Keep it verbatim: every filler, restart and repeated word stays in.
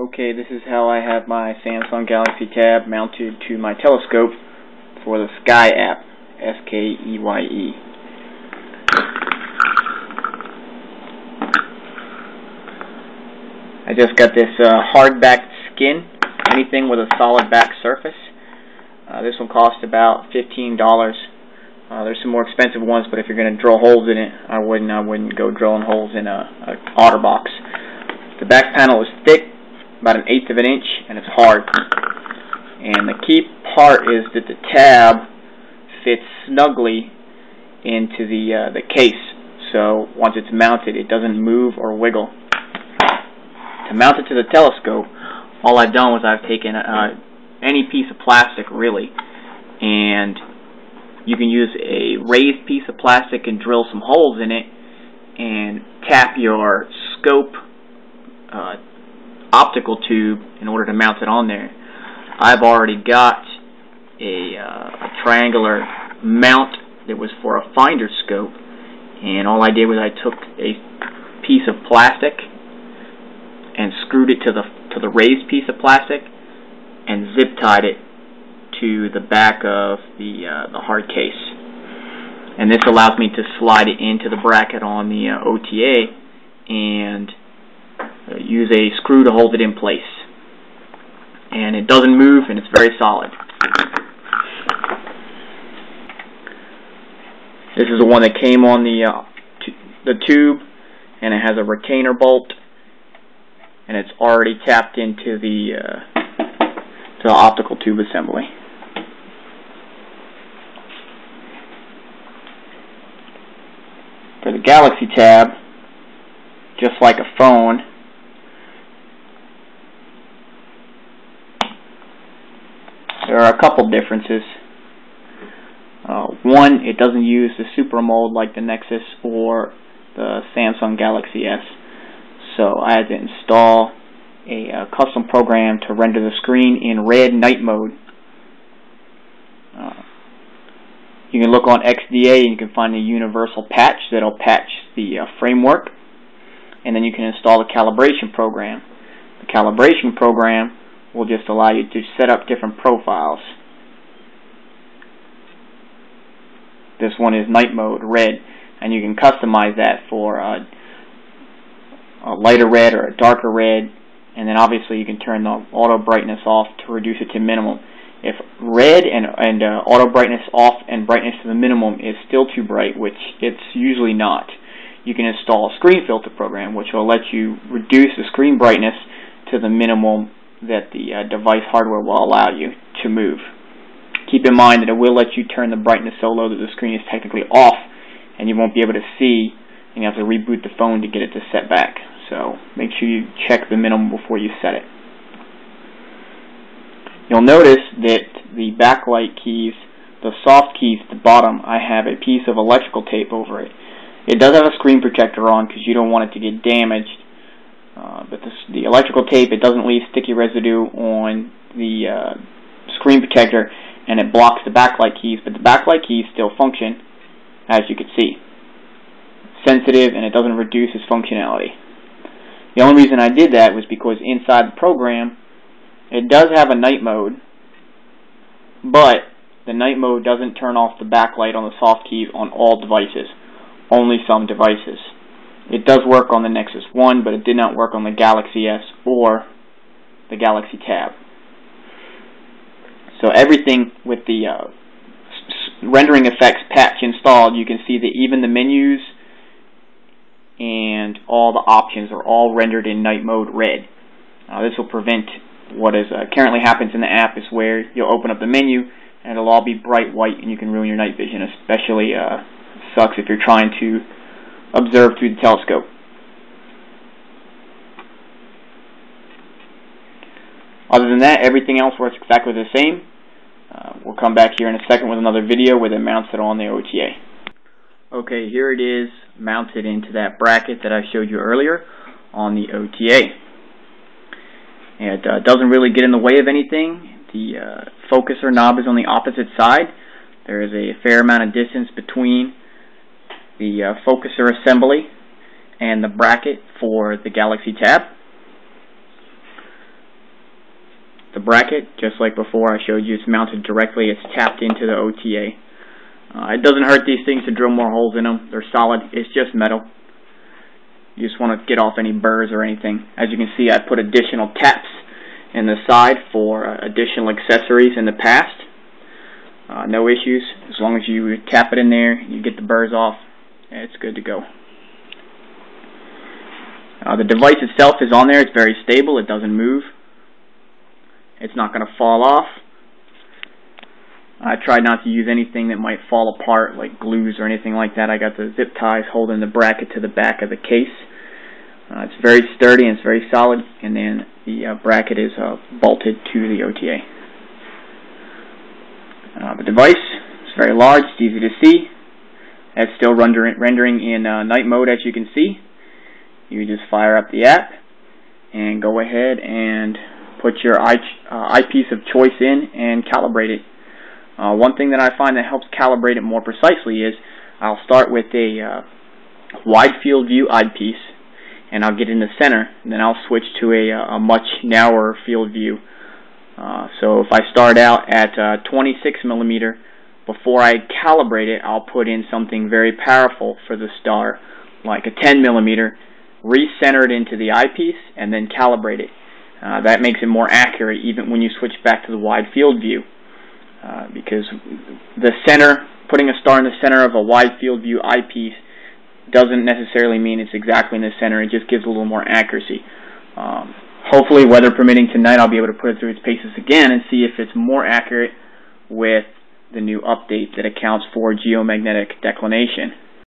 Okay, this is how I have my Samsung Galaxy Tab mounted to my telescope for the Sky app, S K E Y E. I just got this uh, hard-backed skin, anything with a solid back surface. Uh, this one cost about fifteen dollars. Uh, there's some more expensive ones, but if you're going to drill holes in it, I wouldn't, I wouldn't go drilling holes in a, a OtterBox. The back panel is thick, about an eighth of an inch, and it's hard. And the key part is that the tab fits snugly into the uh, the case. So once it's mounted, it doesn't move or wiggle. To mount it to the telescope, all I've done was I've taken uh, any piece of plastic, really, and you can use a raised piece of plastic and drill some holes in it, and tap your scope Uh, optical tube in order to mount it on there. I've already got a, uh, a triangular mount that was for a finder scope, and all I did was I took a piece of plastic and screwed it to the to the raised piece of plastic and zip tied it to the back of the uh, the hard case, and this allows me to slide it into the bracket on the uh, O T A and use a screw to hold it in place. And it doesn't move, and it's very solid. This is the one that came on the uh, the tube, and it has a retainer bolt, and it's already tapped into the uh, to the optical tube assembly. For the Galaxy Tab, just like a phone, there are a couple differences. Uh, one, it doesn't use the super mold like the Nexus or the Samsung Galaxy S. So I had to install a uh, custom program to render the screen in red night mode. Uh, you can look on X D A and you can find a universal patch that'll patch the uh, framework, and then you can install the calibration program. The calibration program will just allow you to set up different profiles. This one is night mode, red, and you can customize that for a, a lighter red or a darker red, and then obviously you can turn the auto brightness off to reduce it to minimum. If red and, and uh, auto brightness off and brightness to the minimum is still too bright, which it's usually not, you can install a screen filter program, which will let you reduce the screen brightness to the minimum that the uh, device hardware will allow you to move. Keep in mind that it will let you turn the brightness so low that the screen is technically off and you won't be able to see, and you have to reboot the phone to get it to set back. So make sure you check the minimum before you set it. You'll notice that the backlight keys, the soft keys at the bottom, I have a piece of electrical tape over it. It does have a screen protector on because you don't want it to get damaged, uh, but this, the electrical tape, it doesn't leave sticky residue on the uh, screen protector, and it blocks the backlight keys, but the backlight keys still function, as you can see. It's sensitive, and it doesn't reduce its functionality. The only reason I did that was because inside the program, it does have a night mode, but the night mode doesn't turn off the backlight on the soft keys on all devices. Only some devices. It does work on the Nexus One, but it did not work on the Galaxy S or the Galaxy Tab. So everything with the uh, rendering effects patch installed, you can see that even the menus and all the options are all rendered in night mode red. Uh, this will prevent what is uh, currently happens in the app, is where you'll open up the menu and it'll all be bright white and you can ruin your night vision, especially uh, sucks if you're trying to observe through the telescope. Other than that, everything else works exactly the same. Uh, we'll come back here in a second with another video where it mounts it on the O T A. Okay, here it is mounted into that bracket that I showed you earlier on the O T A. It uh, doesn't really get in the way of anything. The uh, focuser knob is on the opposite side. There is a fair amount of distance between the uh, focuser assembly and the bracket for the Galaxy Tab. The bracket, just like before I showed you, it's mounted directly, it's tapped into the O T A. Uh, it doesn't hurt these things to drill more holes in them. They're solid, it's just metal. You just want to get off any burrs or anything. As you can see, I put additional taps in the side for uh, additional accessories in the past. Uh, no issues. As long as you tap it in there, you get the burrs off, it's good to go. Uh, the device itself is on there. It's very stable. It doesn't move. It's not going to fall off. I tried not to use anything that might fall apart, like glues or anything like that. I got the zip ties holding the bracket to the back of the case. Uh, it's very sturdy and it's very solid. And then the uh, bracket is uh, bolted to the O T A. Uh, the device is very large. It's easy to see. It's still rendering rendering in uh, night mode, as you can see. You just fire up the app and go ahead and put your eye, uh, eyepiece of choice in and calibrate it. Uh, one thing that I find that helps calibrate it more precisely is I'll start with a uh, wide field view eyepiece and I'll get in the center, and then I'll switch to a, a much narrower field view. Uh, so if I start out at uh, twenty-six millimeter, before I calibrate it, I'll put in something very powerful for the star, like a ten millimeter. Recenter it into the eyepiece and then calibrate it. Uh, that makes it more accurate even when you switch back to the wide field view, uh, because the center, putting a star in the center of a wide field view eyepiece doesn't necessarily mean it's exactly in the center. It just gives a little more accuracy. Um, hopefully, weather permitting, tonight I'll be able to put it through its paces again and see if it's more accurate with the new update that accounts for geomagnetic declination.